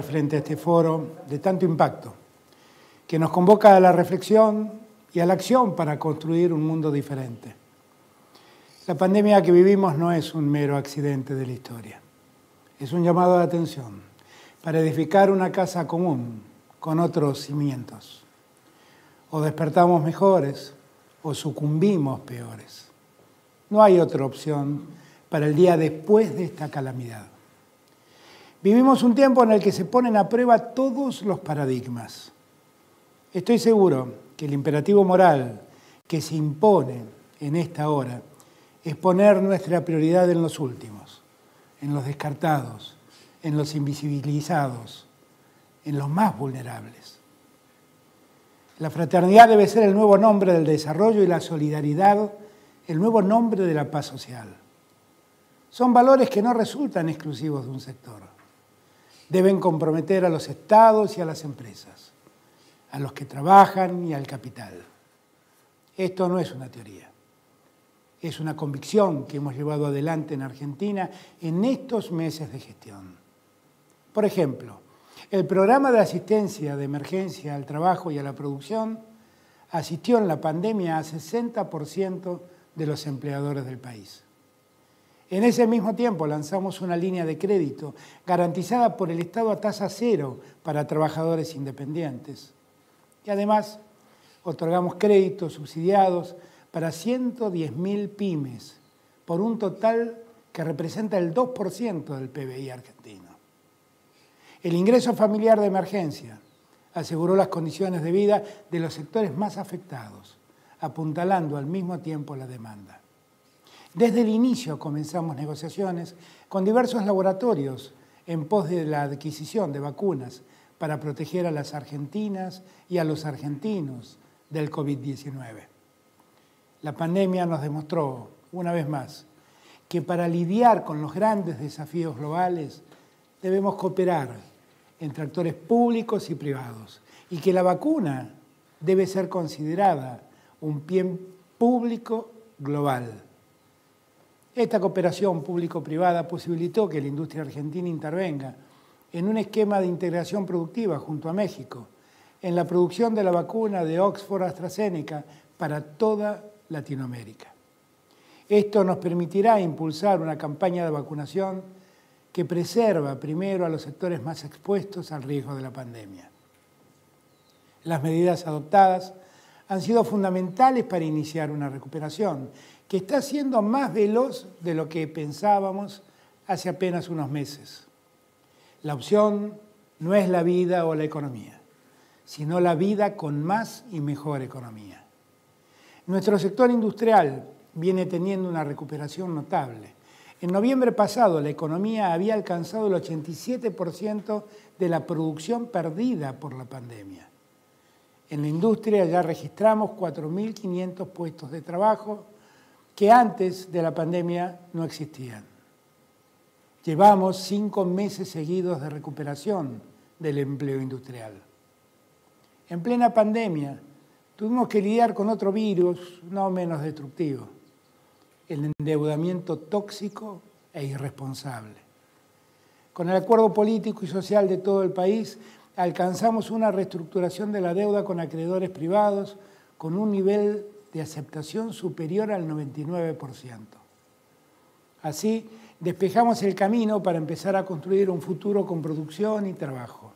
Frente a este foro de tanto impacto, que nos convoca a la reflexión y a la acción para construir un mundo diferente. La pandemia que vivimos no es un mero accidente de la historia, es un llamado de atención para edificar una casa común con otros cimientos. O despertamos mejores o sucumbimos peores. No hay otra opción para el día después de esta calamidad. Vivimos un tiempo en el que se ponen a prueba todos los paradigmas. Estoy seguro que el imperativo moral que se impone en esta hora es poner nuestra prioridad en los últimos, en los descartados, en los invisibilizados, en los más vulnerables. La fraternidad debe ser el nuevo nombre del desarrollo y la solidaridad el nuevo nombre de la paz social. Son valores que no resultan exclusivos de un sector. Deben comprometer a los estados y a las empresas, a los que trabajan y al capital. Esto no es una teoría, es una convicción que hemos llevado adelante en Argentina en estos meses de gestión. Por ejemplo, el programa de asistencia de emergencia al trabajo y a la producción asistió en la pandemia a 60% de los empleadores del país. En ese mismo tiempo lanzamos una línea de crédito garantizada por el Estado a tasa cero para trabajadores independientes. Y además otorgamos créditos subsidiados para 110.000 pymes, por un total que representa el 2% del PBI argentino. El ingreso familiar de emergencia aseguró las condiciones de vida de los sectores más afectados, apuntalando al mismo tiempo la demanda. Desde el inicio comenzamos negociaciones con diversos laboratorios en pos de la adquisición de vacunas para proteger a las argentinas y a los argentinos del COVID-19. La pandemia nos demostró, una vez más, que para lidiar con los grandes desafíos globales debemos cooperar entre actores públicos y privados y que la vacuna debe ser considerada un bien público global. Esta cooperación público-privada posibilitó que la industria argentina intervenga en un esquema de integración productiva junto a México, en la producción de la vacuna de Oxford-AstraZeneca para toda Latinoamérica. Esto nos permitirá impulsar una campaña de vacunación que preserva primero a los sectores más expuestos al riesgo de la pandemia. Las medidas adoptadas han sido fundamentales para iniciar una recuperación que está siendo más veloz de lo que pensábamos hace apenas unos meses. La opción no es la vida o la economía, sino la vida con más y mejor economía. Nuestro sector industrial viene teniendo una recuperación notable. En noviembre pasado, la economía había alcanzado el 87% de la producción perdida por la pandemia. En la industria ya registramos 4.500 puestos de trabajo que antes de la pandemia no existían. Llevamos 5 meses seguidos de recuperación del empleo industrial. En plena pandemia tuvimos que lidiar con otro virus no menos destructivo, el endeudamiento tóxico e irresponsable. Con el acuerdo político y social de todo el país, alcanzamos una reestructuración de la deuda con acreedores privados con un nivel de aceptación superior al 99%. Así, despejamos el camino para empezar a construir un futuro con producción y trabajo.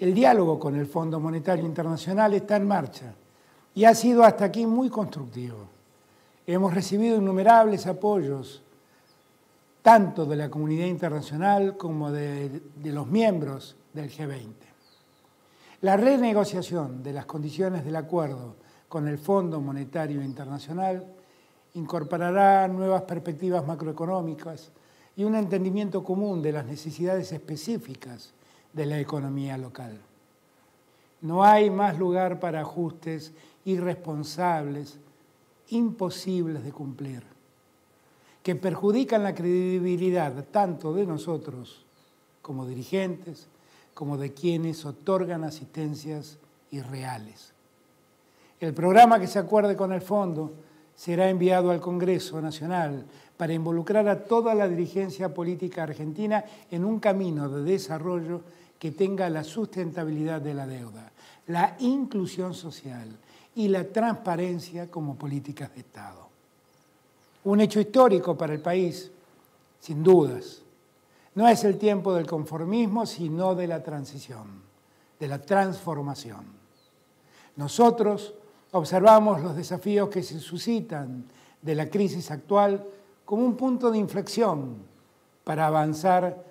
El diálogo con el Fondo Monetario Internacional está en marcha y ha sido hasta aquí muy constructivo. Hemos recibido innumerables apoyos tanto de la comunidad internacional como de los miembros del G20. La renegociación de las condiciones del acuerdo con el Fondo Monetario Internacional incorporará nuevas perspectivas macroeconómicas y un entendimiento común de las necesidades específicas de la economía local. No hay más lugar para ajustes irresponsables, imposibles de cumplir, que perjudican la credibilidad tanto de nosotros como dirigentes, como de quienes otorgan asistencias irreales. El programa que se acuerde con el Fondo será enviado al Congreso Nacional para involucrar a toda la dirigencia política argentina en un camino de desarrollo que tenga la sustentabilidad de la deuda, la inclusión social y la transparencia como políticas de Estado. Un hecho histórico para el país, sin dudas. No es el tiempo del conformismo, sino de la transición, de la transformación. Nosotros observamos los desafíos que se suscitan de la crisis actual como un punto de inflexión para avanzar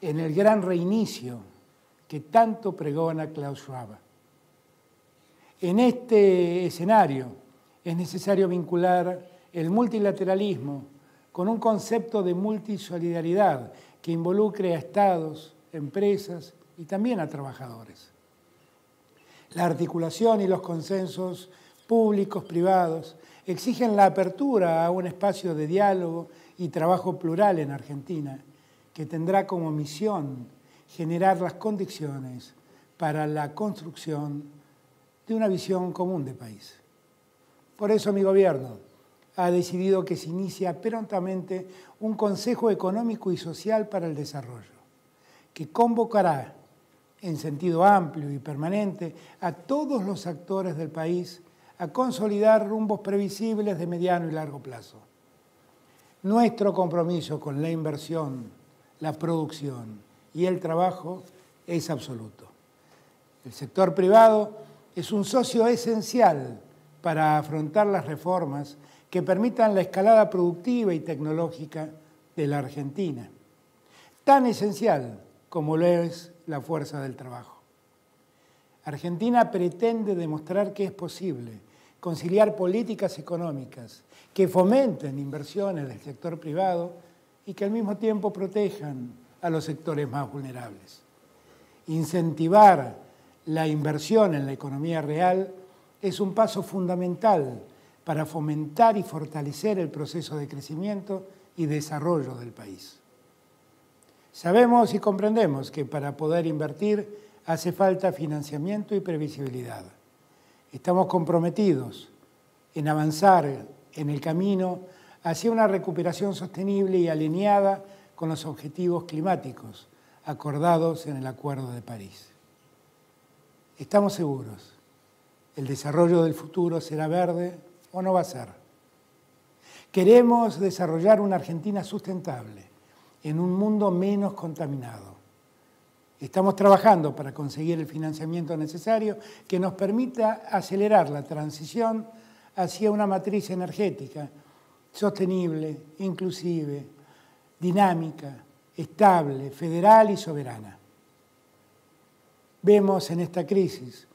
en el gran reinicio que tanto pregona Klaus Schwab. En este escenario es necesario vincular el multilateralismo con un concepto de multisolidaridad que involucre a estados, empresas y también a trabajadores. La articulación y los consensos públicos, privados, exigen la apertura a un espacio de diálogo y trabajo plural en Argentina, que tendrá como misión generar las condiciones para la construcción de una visión común de país. Por eso mi gobierno ha decidido que se inicia prontamente un Consejo Económico y Social para el Desarrollo, que convocará en sentido amplio y permanente a todos los actores del país a consolidar rumbos previsibles de mediano y largo plazo. Nuestro compromiso con la inversión, la producción y el trabajo es absoluto. El sector privado es un socio esencial para afrontar las reformas que permitan la escalada productiva y tecnológica de la Argentina, tan esencial como lo es la fuerza del trabajo. Argentina pretende demostrar que es posible conciliar políticas económicas que fomenten inversiones del sector privado y que al mismo tiempo protejan a los sectores más vulnerables. Incentivar la inversión en la economía real es un paso fundamental para fomentar y fortalecer el proceso de crecimiento y desarrollo del país. Sabemos y comprendemos que para poder invertir hace falta financiamiento y previsibilidad. Estamos comprometidos en avanzar en el camino hacia una recuperación sostenible y alineada con los objetivos climáticos acordados en el Acuerdo de París. Estamos seguros, el desarrollo del futuro será verde, ¿o no va a ser? Queremos desarrollar una Argentina sustentable, en un mundo menos contaminado. Estamos trabajando para conseguir el financiamiento necesario que nos permita acelerar la transición hacia una matriz energética sostenible, inclusive, dinámica, estable, federal y soberana. Vemos en esta crisis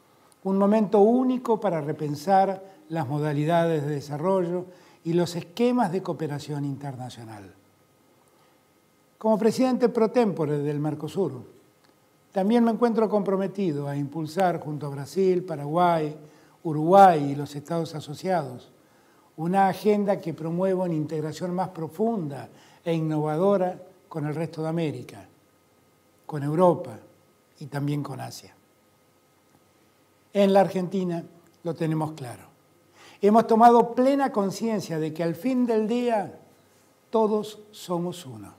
un momento único para repensar las modalidades de desarrollo y los esquemas de cooperación internacional. Como presidente pro tempore del Mercosur, también me encuentro comprometido a impulsar junto a Brasil, Paraguay, Uruguay y los estados asociados una agenda que promueva una integración más profunda e innovadora con el resto de América, con Europa y también con Asia. En la Argentina lo tenemos claro. Hemos tomado plena conciencia de que al fin del día todos somos uno.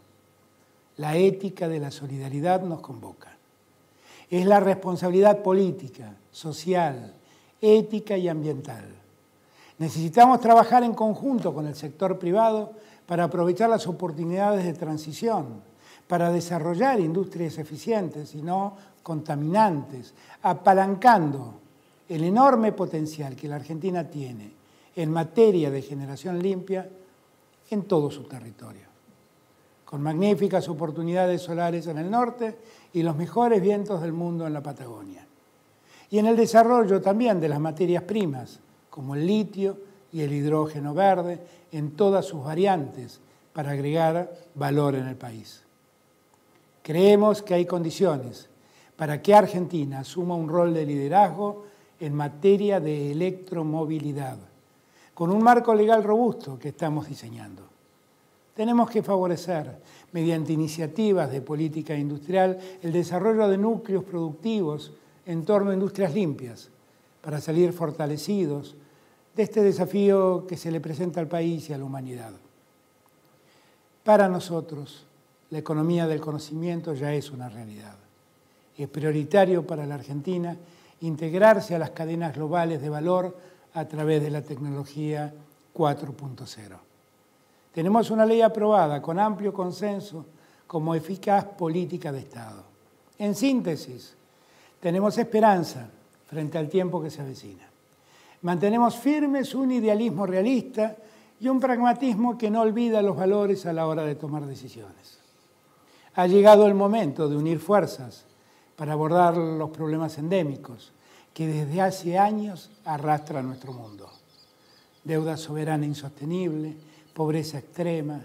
La ética de la solidaridad nos convoca. Es la responsabilidad política, social, ética y ambiental. Necesitamos trabajar en conjunto con el sector privado para aprovechar las oportunidades de transición, para desarrollar industrias eficientes y no contaminantes, apalancando el enorme potencial que la Argentina tiene en materia de generación limpia en todo su territorio, con magníficas oportunidades solares en el norte y los mejores vientos del mundo en la Patagonia. Y en el desarrollo también de las materias primas, como el litio y el hidrógeno verde, en todas sus variantes, para agregar valor en el país. Creemos que hay condiciones para que Argentina asuma un rol de liderazgo en materia de electromovilidad, con un marco legal robusto que estamos diseñando. Tenemos que favorecer, mediante iniciativas de política industrial, el desarrollo de núcleos productivos en torno a industrias limpias, para salir fortalecidos de este desafío que se le presenta al país y a la humanidad. Para nosotros, la economía del conocimiento ya es una realidad. Es prioritario para la Argentina integrarse a las cadenas globales de valor a través de la tecnología 4.0. Tenemos una ley aprobada con amplio consenso como eficaz política de Estado. En síntesis, tenemos esperanza frente al tiempo que se avecina. Mantenemos firmes un idealismo realista y un pragmatismo que no olvida los valores a la hora de tomar decisiones. Ha llegado el momento de unir fuerzas para abordar los problemas endémicos que desde hace años arrastran nuestro mundo. Deuda soberana insostenible, pobreza extrema,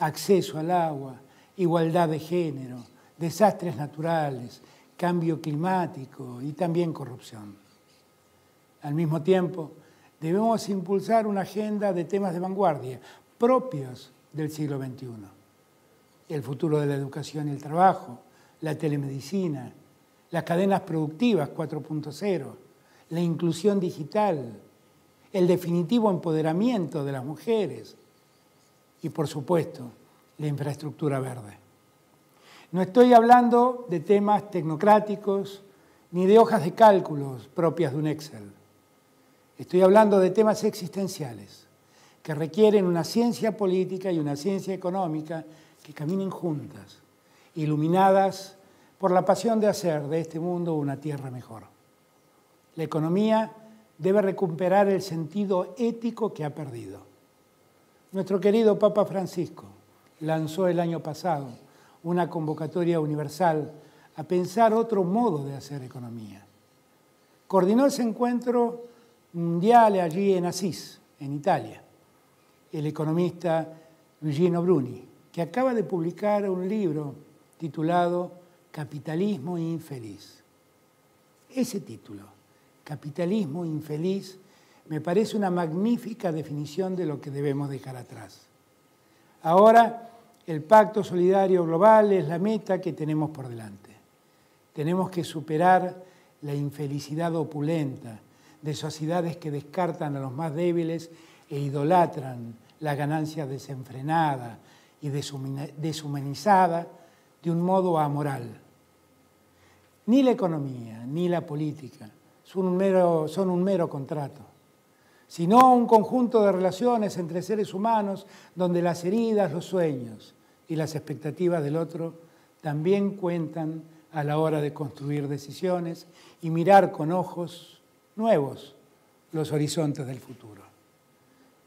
acceso al agua, igualdad de género, desastres naturales, cambio climático y también corrupción. Al mismo tiempo, debemos impulsar una agenda de temas de vanguardia propios del siglo XXI. El futuro de la educación y el trabajo, la telemedicina, las cadenas productivas 4.0, la inclusión digital, el definitivo empoderamiento de las mujeres y, por supuesto, la infraestructura verde. No estoy hablando de temas tecnocráticos ni de hojas de cálculos propias de un Excel. Estoy hablando de temas existenciales que requieren una ciencia política y una ciencia económica que caminen juntas, iluminadas por la pasión de hacer de este mundo una tierra mejor. La economía debe recuperar el sentido ético que ha perdido. Nuestro querido Papa Francisco lanzó el año pasado una convocatoria universal a pensar otro modo de hacer economía. Coordinó ese encuentro mundial allí en Asís, en Italia, el economista Luigino Bruni, que acaba de publicar un libro titulado Capitalismo Infeliz. Ese título, Capitalismo Infeliz, me parece una magnífica definición de lo que debemos dejar atrás. Ahora, el Pacto Solidario Global es la meta que tenemos por delante. Tenemos que superar la infelicidad opulenta de sociedades que descartan a los más débiles e idolatran la ganancia desenfrenada y deshumanizada de un modo amoral. Ni la economía ni la política son un mero contrato, sino un conjunto de relaciones entre seres humanos donde las heridas, los sueños y las expectativas del otro también cuentan a la hora de construir decisiones y mirar con ojos nuevos los horizontes del futuro.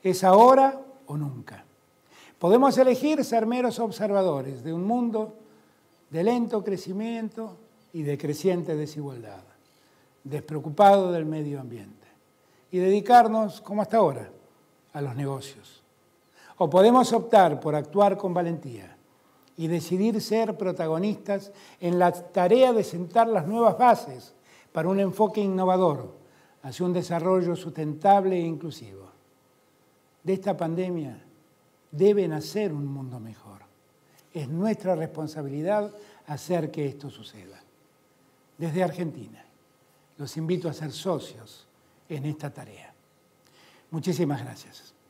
Es ahora o nunca. Podemos elegir ser meros observadores de un mundo de lento crecimiento y de creciente desigualdad, despreocupado del medio ambiente, y dedicarnos, como hasta ahora, a los negocios. O podemos optar por actuar con valentía y decidir ser protagonistas en la tarea de sentar las nuevas bases para un enfoque innovador hacia un desarrollo sustentable e inclusivo. De esta pandemia deben hacer un mundo mejor. Es nuestra responsabilidad hacer que esto suceda. Desde Argentina, los invito a ser socios en esta tarea. Muchísimas gracias.